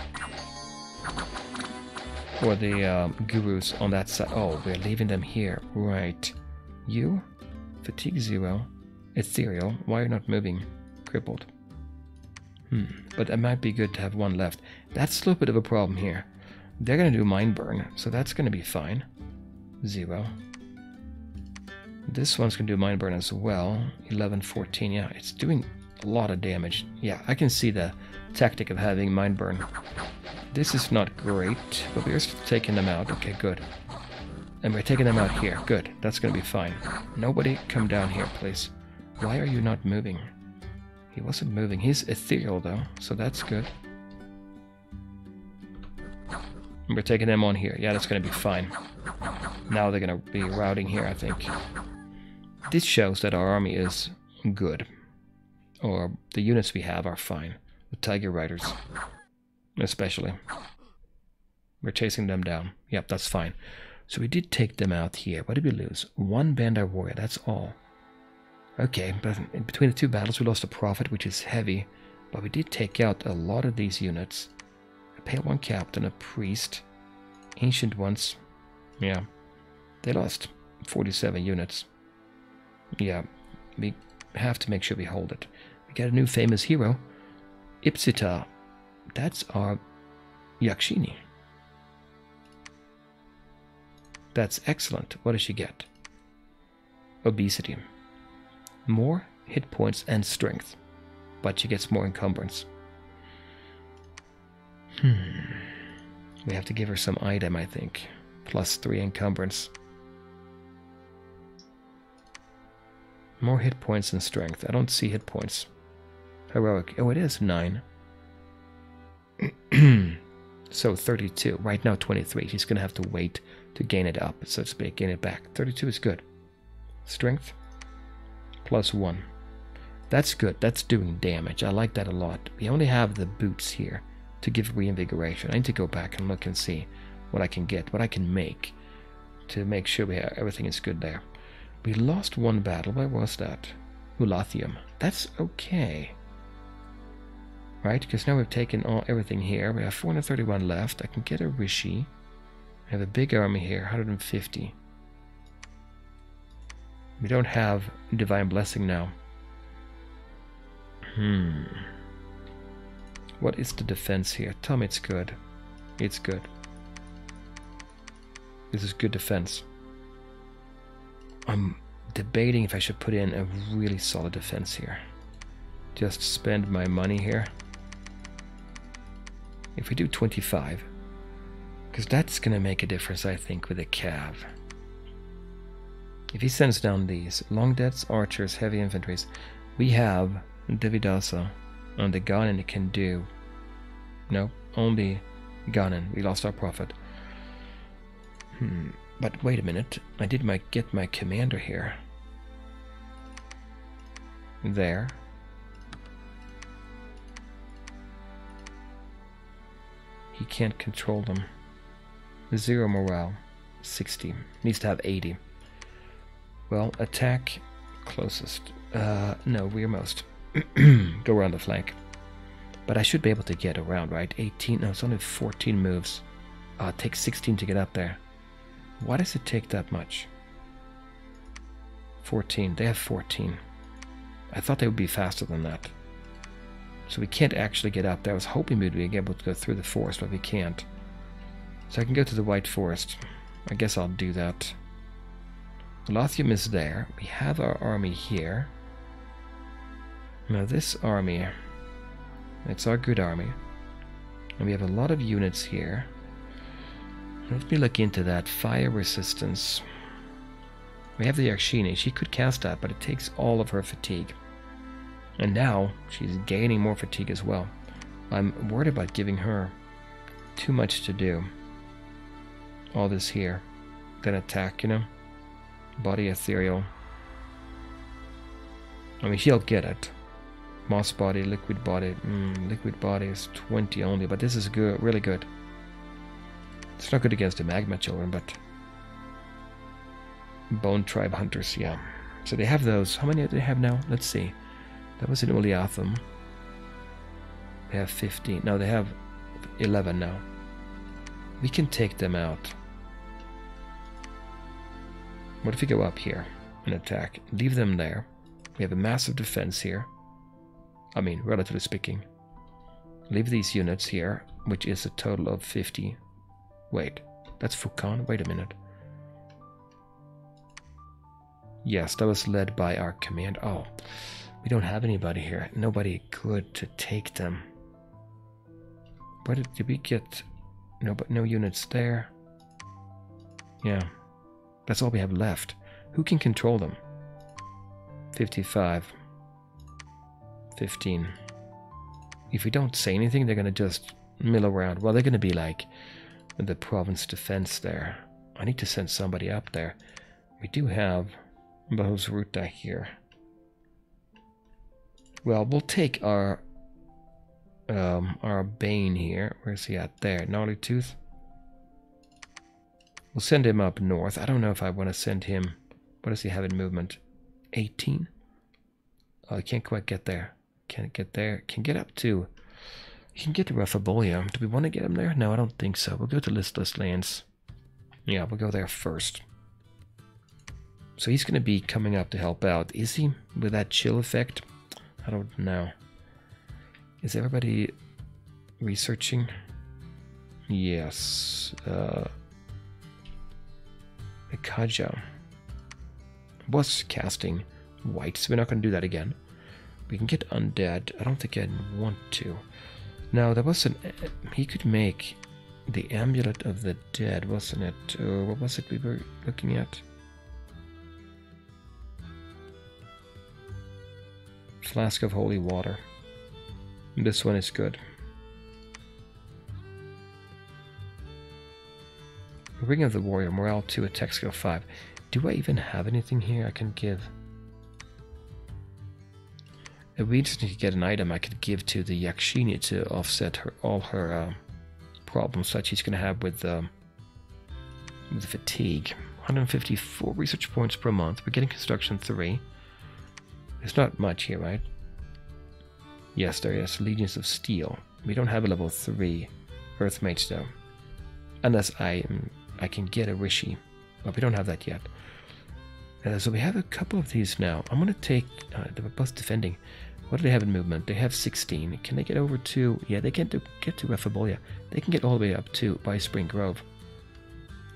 Or the gurus on that side. Oh, we're leaving them here. Right. You? Fatigue 0. Ethereal. Why are you not moving? Crippled. But it might be good to have one left. That's a little bit of a problem here. They're going to do Mind Burn, so that's going to be fine. 0. This one's going to do Mind Burn as well. 11, 14, yeah, it's doing a lot of damage. Yeah, I can see the tactic of having Mind Burn. This is not great, but we're still taking them out. Okay, good. And we're taking them out here. Good, that's going to be fine. Nobody come down here, please. Why are you not moving? He wasn't moving. He's ethereal, though, so that's good. We're taking them on here. Yeah, that's going to be fine. Now they're going to be routing here, I think. This shows that our army is good. Or the units we have are fine. The Tiger Riders, especially. We're chasing them down. Yep, that's fine. So we did take them out here. What did we lose? 1 Bandar Warrior, that's all. Okay, but in between the 2 battles we lost a profit, which is heavy. But we did take out a lot of these units. pale one captain, a priest, ancient ones. Yeah, they lost 47 units. Yeah, we have to make sure we hold it. We got a new famous hero, Ipsita. That's our Yakshini. That's excellent. What does she get? Obesity. More hit points and strength. But she gets more encumbrance. We have to give her some item, I think. +3 encumbrance. More hit points and strength. I don't see hit points. Heroic. Oh, it is 9. So 32. Right now 23. She's going to have to wait to gain it up, so to speak. Gain it back. 32 is good. Strength. +1. That's good. That's doing damage. I like that a lot. We only have the boots here to give reinvigoration. I need to go back and look and see what I can get, what I can make, to make sure we have, everything is good there. We lost one battle. Where was that? Ulathium. That's okay. Right? Because now we've taken everything here. We have 431 left. I can get a Rishi. We have a big army here. 150. We don't have Divine Blessing now. What is the defense here? Tell me it's good. It's good. This is good defense. I'm debating if I should put in a really solid defense here. Just spend my money here. If we do 25, because that's going to make a difference, I think, with a cav. If he sends down these, long deaths, archers, heavy infantries, we have Devidasa and the Ganon can do. No, only Ganon. We lost our prophet. But wait a minute. I did get my commander here. There. He can't control them. 0 morale. 60. Needs to have 80. Well, attack closest. No, rearmost. Go around the flank. But I should be able to get around, right? 18? No, it's only 14 moves. It takes 16 to get up there. Why does it take that much? 14. They have 14. I thought they would be faster than that. So we can't actually get up there. I was hoping we'd be able to go through the forest, but we can't. So I can go to the White Forest. I guess I'll do that. Lothium is there. We have our army here. Now this army, it's our good army. And we have a lot of units here. Let me look into that. Fire resistance. We have the Yakshini. She could cast that, but it takes all of her fatigue. And now she's gaining more fatigue as well. I'm worried about giving her too much to do. All this here. Then attack, you know. Body ethereal. I mean, she'll get it. Moss body, liquid body. Liquid body is 20 only, but this is good, really good. It's not good against the magma children, but bone tribe hunters, yeah. So they have those. How many do they have now? Let's see. That was in Uliathum. They have 15. No, they have 11 now. We can take them out. What if we go up here and attack? Leave them there. We have a massive defense here. I mean, relatively speaking. Leave these units here, which is a total of 50. Wait, that's Fukan? Wait a minute. Yes, that was led by our command. Oh, we don't have anybody here. Nobody good to take them. Where did we get? No, but no units there. Yeah. That's all we have left. Who can control them? 55. 15. If we don't say anything, they're going to just mill around. Well, they're going to be like the province defense there. I need to send somebody up there. We do have Bahusruta here. Well, we'll take our Bane here. Where's he at? There. Gnarlytooth. We'll send him up north. I don't know if I want to send him. What does he have in movement? 18? Oh, I can't quite get there. Can't get there. Can get up to We can get to Raffibolia. Do we want to get him there? No, I don't think so. We'll go to Listless Lands. Yeah, we'll go there first. So he's going to be coming up to help out. Is he? With that chill effect? I don't know. Is everybody researching? Yes. Akaja was casting white, so we're not going to do that again. We can get undead. I don't think I want to. Now, there was an... He could make the Amulet of the Dead, wasn't it? What was it we were looking at? Flask of Holy Water. This one is good. Ring of the Warrior, morale 2, attack skill 5. Do I even have anything here I can give? If we just need to get an item I could give to the Yakshini to offset her, all her problems that she's going to have with fatigue. 154 research points per month. We're getting construction 3. There's not much here, right? Yes, there is. Legions of Steel. We don't have a level 3 Earthmage, though. Unless I can get a Rishi. But we don't have that yet. So we have a couple of these now. I'm going to take... they were both defending. What do they have in movement? They have 16. Can they get over to... Yeah, they can get to Raffibolia. They can get all the way up to White Spring Grove.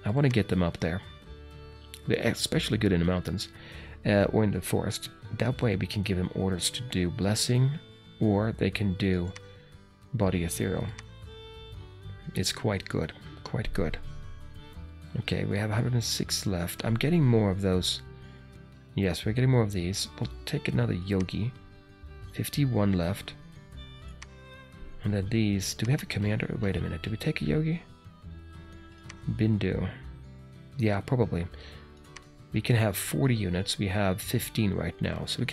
I want to get them up there. They're especially good in the mountains. Or in the forest. That way we can give them orders to do Blessing. Or they can do Body Ethereal. It's quite good. Quite good. Okay, we have 106 left. I'm getting more of those. Yes, we're getting more of these. We'll take another Yogi. 51 left. And then these. Do we have a commander? Wait a minute. Do we take a Yogi? Bindu. Yeah, probably. We can have 40 units. We have 15 right now. So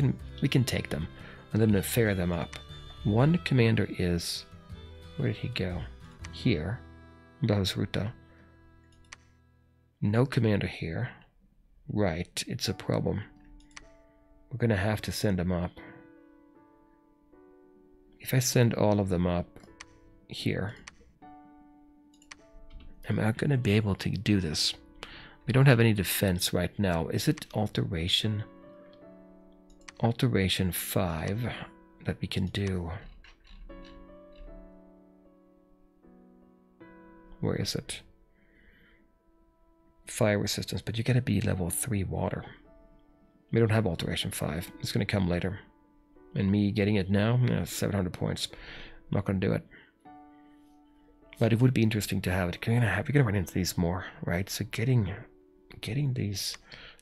we can take them. And then fare them up. One commander is... Where did he go? Here. Bahusruta. No commander here. Right, it's a problem. We're going to have to send them up. If I send all of them up here, I'm not going to be able to do this. We don't have any defense right now. Is it alteration? Alteration 5 that we can do. Where is it? Fire resistance, but you gotta be level 3 water. We don't have alteration 5. It's gonna come later. And me getting it now? No, 700 points. I'm not gonna do it. But it would be interesting to have it. We're gonna run into these more, right? So getting these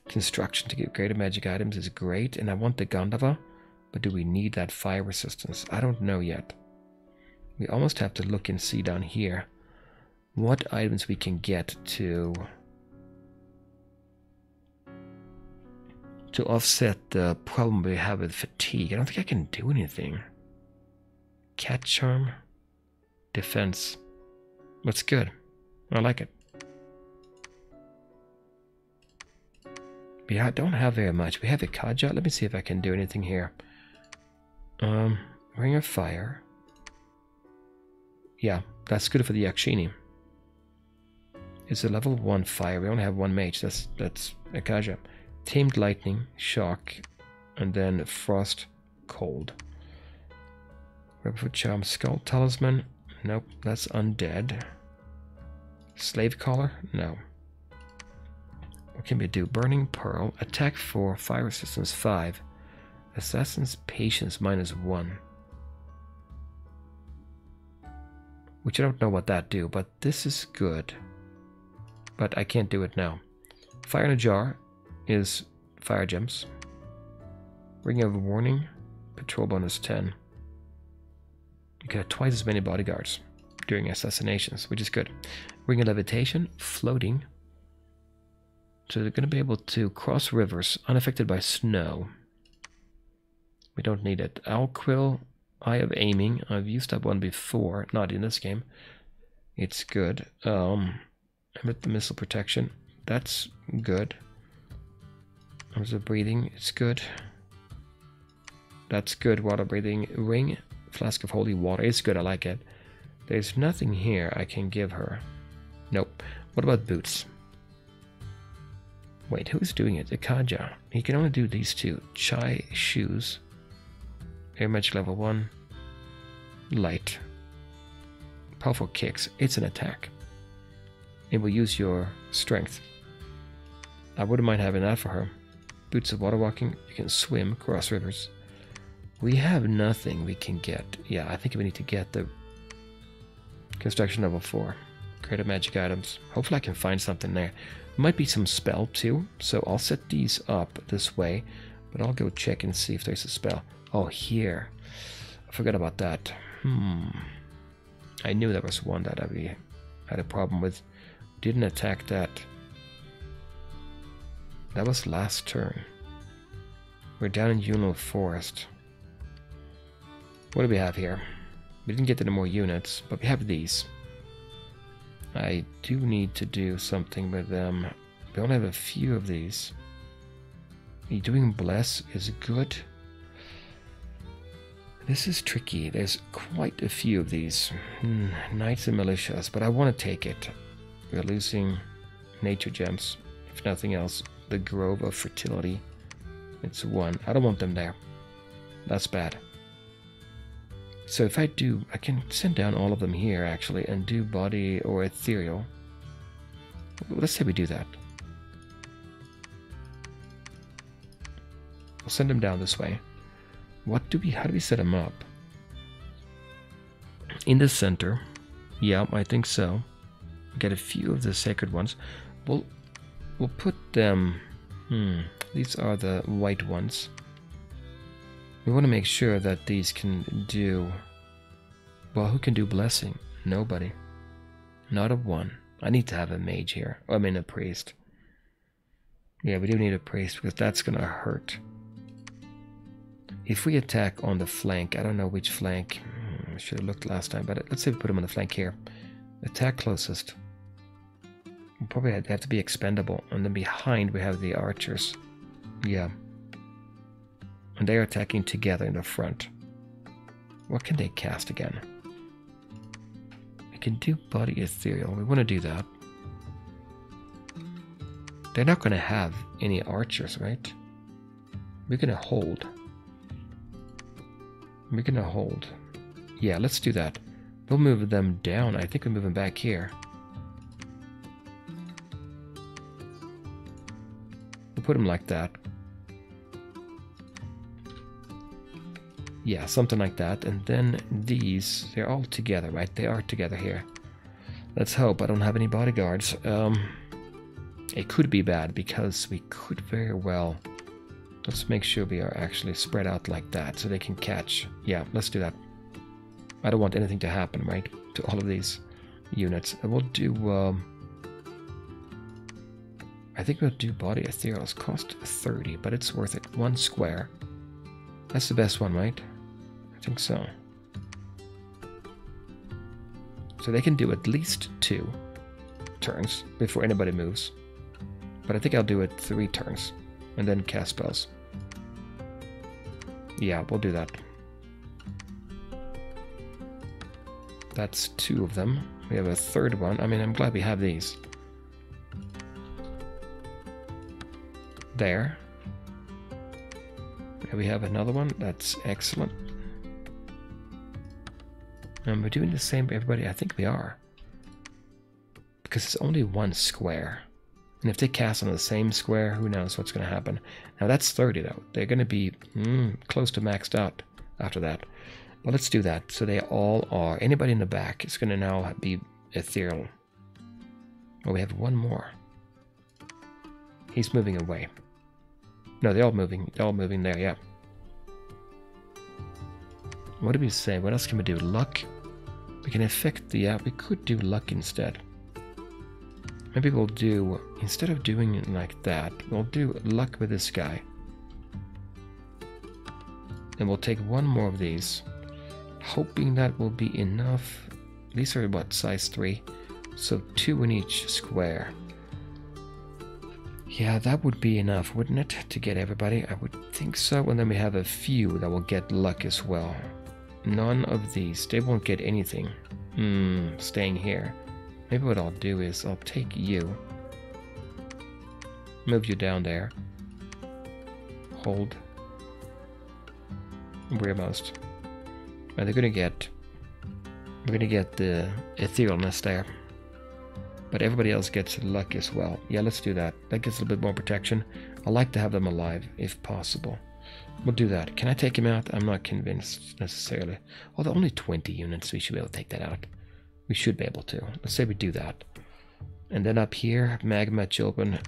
construction to get greater magic items is great. And I want the Gandava, but do we need that fire resistance? I don't know yet. We almost have to look and see down here what items we can get to offset the problem we have with fatigue. I don't think I can do anything. Cat charm, defense. That's good. I like it. Yeah, I don't have very much. We have Akaja. Let me see if I can do anything here. Ring of Fire. Yeah, that's good for the Yakshini. It's a level 1 fire. We only have 1 mage. That's Akaja. Tamed Lightning, Shock, and then Frost, Cold. Rubberfoot Charm, Skull Talisman. Nope, that's undead. Slave Collar? No. What can we do? Burning Pearl, Attack 4, Fire Resistance 5, Assassin's Patience -1. Which I don't know what that do, but this is good. But I can't do it now. Fire in a Jar is fire gems. Ring of Warning, patrol bonus 10. You can have twice as many bodyguards during assassinations, which is good. Ring of Levitation, floating. So they're going to be able to cross rivers unaffected by snow. We don't need it. Owl Quill, Eye of Aiming. I've used that one before, not in this game. It's good. Emit the missile protection. That's good. Water breathing, it's good. That's good, water breathing. Ring, Flask of Holy Water, it's good, I like it. There's nothing here I can give her. Nope. What about boots? Wait, who's doing it? Akaja. He can only do these two. Chai shoes. Air match level 1. Light. Powerful kicks. It's an attack. It will use your strength. I wouldn't mind having that for her. Boots of water walking. You can swim, cross rivers. We have nothing we can get. Yeah, I think we need to get the construction level 4. Creative magic items. Hopefully I can find something there. Might be some spell too, so I'll set these up this way, but I'll go check and see if there's a spell. Oh, here. I forgot about that. I knew there was one that I had a problem with. Didn't attack that. That was last turn. We're down in Junal Forest. What do we have here? We didn't get any more units, but we have these. I do need to do something with them. We only have a few of these. Doing bless is good. This is tricky. There's quite a few of these. Knights and militias, but I want to take it. We're losing nature gems, if nothing else. The Grove of Fertility. It's 1. I don't want them there. That's bad. So if I do, I can send down all of them here, actually, and do body or ethereal. Let's say we do that. We'll send them down this way. How do we set them up? In the center. Yeah, I think so. Get a few of the sacred ones. We'll put them... These are the white ones. We want to make sure that these can do... Well, who can do blessing? Nobody. Not a one. I need to have a mage here. I mean, a priest. Yeah, we do need a priest because that's going to hurt. If we attack on the flank, I don't know which flank. I should have looked last time, but let's say we put him on the flank here. Attack closest. We'll probably have to be expendable. And then behind we have the archers. Yeah. And they are attacking together in the front. What can they cast again? They can do body ethereal. We want to do that. They're not going to have any archers, right? We're going to hold. We're going to hold. Yeah, let's do that. We'll move them down. I think we move them back here. We'll put them like that. Yeah, something like that. And then these, they're all together, right? They are together here. Let's hope I don't have any bodyguards. It could be bad because we could very well... Let's make sure we are actually spread out like that so they can catch. Yeah, let's do that. I don't want anything to happen, right? To all of these units. And we'll do... I think we'll do body ethereals. Cost 30, but it's worth it. 1 square. That's the best one, right? I think so. So they can do at least 2 turns before anybody moves. But I think I'll do it 3 turns and then cast spells. Yeah, we'll do that. That's 2 of them. We have a 3rd one. I mean, I'm glad we have these. There. We have another one. That's excellent. And we're doing the same for everybody. I think we are. Because it's only 1 square. And if they cast on the same square, who knows what's going to happen. Now that's 30 though. They're going to be close to maxed out after that. But let's do that. So they all are. Anybody in the back is going to now be ethereal. Well, we have 1 more. He's moving away. No, they're all moving. They're all moving there, yeah. What do we say? What else can we do? Luck? We can affect the... we could do luck instead. Maybe we'll do... Instead of doing it like that, we'll do luck with this guy. And we'll take 1 more of these. Hoping that will be enough. These are, what, size 3? So 2 in each square. Yeah, that would be enough, wouldn't it? To get everybody? I would think so. And then we have a few that will get luck as well. None of these. They won't get anything. Staying here. Maybe what I'll do is I'll take you. Move you down there. Hold. Weirmost. Are they gonna get... We're gonna get the etherealness there. But everybody else gets luck as well. Yeah, let's do that. That gets a little bit more protection. I like to have them alive, if possible. We'll do that. Can I take him out? I'm not convinced, necessarily. Although only 20 units, we should be able to take that out. We should be able to. Let's say we do that. And then up here, Magma Children.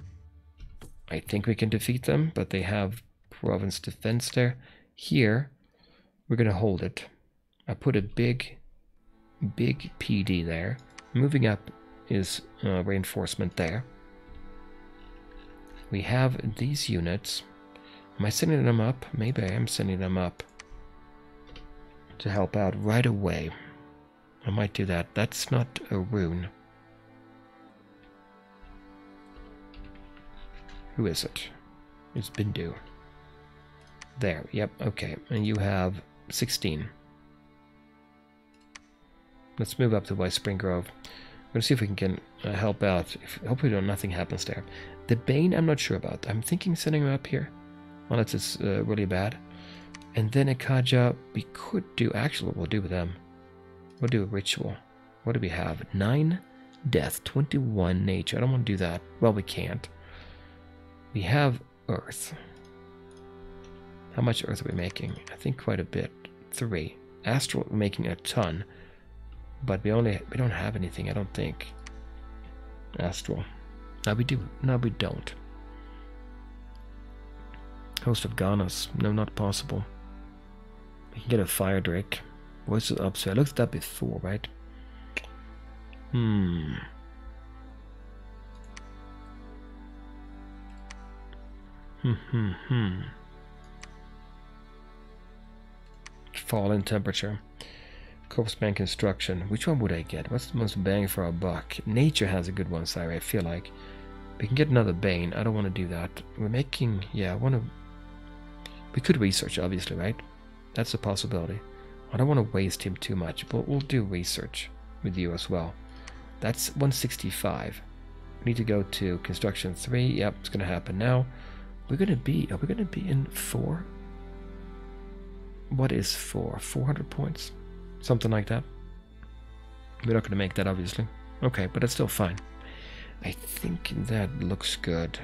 I think we can defeat them, but they have province defense there. Here, we're going to hold it. I put a big PD there. Moving up is reinforcement there. We have these units. Am I sending them up? Maybe I am sending them up to help out right away. I might do that. That's not a rune. Who is it? It's Bindu. There. Yep. Okay. And you have 16. Let's move up to White Spring Grove. We're going to see if we can help out. Hopefully nothing happens there. The Bane, I'm not sure about. I'm thinking sending him up here. Unless it's really bad. And then Akaja, we could do... Actually, what we'll do with them. We'll do a ritual. What do we have? 9 death, 21 nature. I don't want to do that. Well, we can't. We have earth. How much earth are we making? I think quite a bit. 3. Astral, we're making a ton. But we don't have anything, I don't think. Astral. No, we do. No, we don't. Host of Ganas. No, not possible. We can get a fire drake. What's it up? So I looked it up before, right? Fall in temperature. Corpse bank construction. Which one would I get? What's the most bang for our buck? Nature has a good one, sorry, I feel like. We can get another Bane. I don't want to do that. We're making... Yeah, I want to... We could research, obviously, right? That's a possibility. I don't want to waste him too much, but we'll do research with you as well. That's 165. We need to go to construction 3. Yep, it's going to happen now. We're going to be... Are we going to be in 4? What is 4? 400 points? Something like that. We're not going to make that, obviously. Okay, but it's still fine. I think that looks good.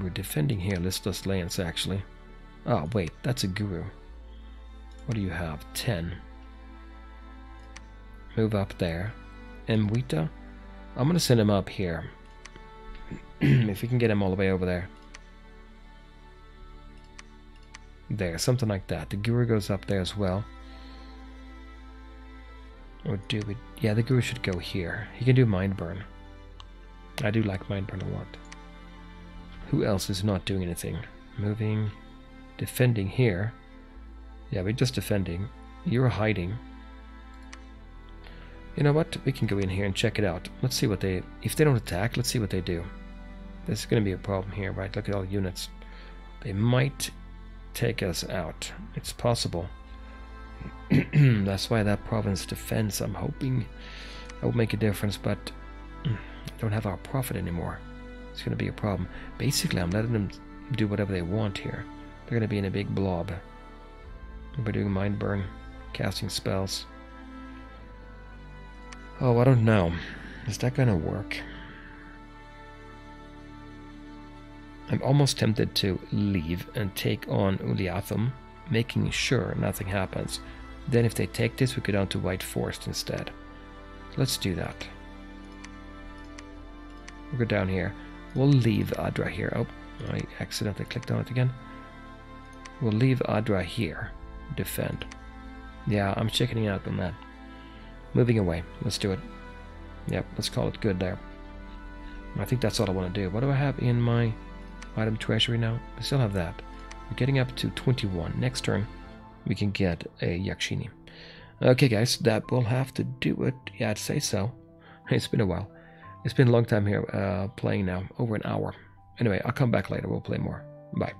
We're defending here, Listless Lands, actually. Oh, wait, that's a guru. What do you have? 10. Move up there. And Mwita? I'm going to send him up here. If we can get him all the way over there. There, something like that. The guru goes up there as well. Or do we... Yeah, the guru should go here. He can do mind burn. I do like mind burn a lot. Who else is not doing anything? Moving, defending here. Yeah, we're just defending. You're hiding. You know what? We can go in here and check it out. Let's see what they... If they don't attack, let's see what they do. This is going to be a problem here, right? Look at all the units. They might take us out. It's possible. That's why that province defense, I'm hoping that will make a difference, but I don't have our profit anymore. It's going to be a problem. Basically, I'm letting them do whatever they want here. They're going to be in a big blob. We're doing mind burn, casting spells. Oh, I don't know. Is that going to work? I'm almost tempted to leave and take on Ulathium, making sure nothing happens. Then if they take this, we go down to White Forest instead. Let's do that. We'll go down here. We'll leave Adra here. Oh, I accidentally clicked on it again. We'll leave Adra here. Defend. Yeah, I'm chickening out on that. Moving away. Let's do it. Yep, let's call it good there. I think that's all I want to do. What do I have in my item treasury now? I still have that. We're getting up to 21. Next turn, we can get a Yakshini. Okay, guys, that will have to do it. Yeah, I'd say so. It's been a while. It's been a long time here playing now. Over an hour. Anyway, I'll come back later. We'll play more. Bye.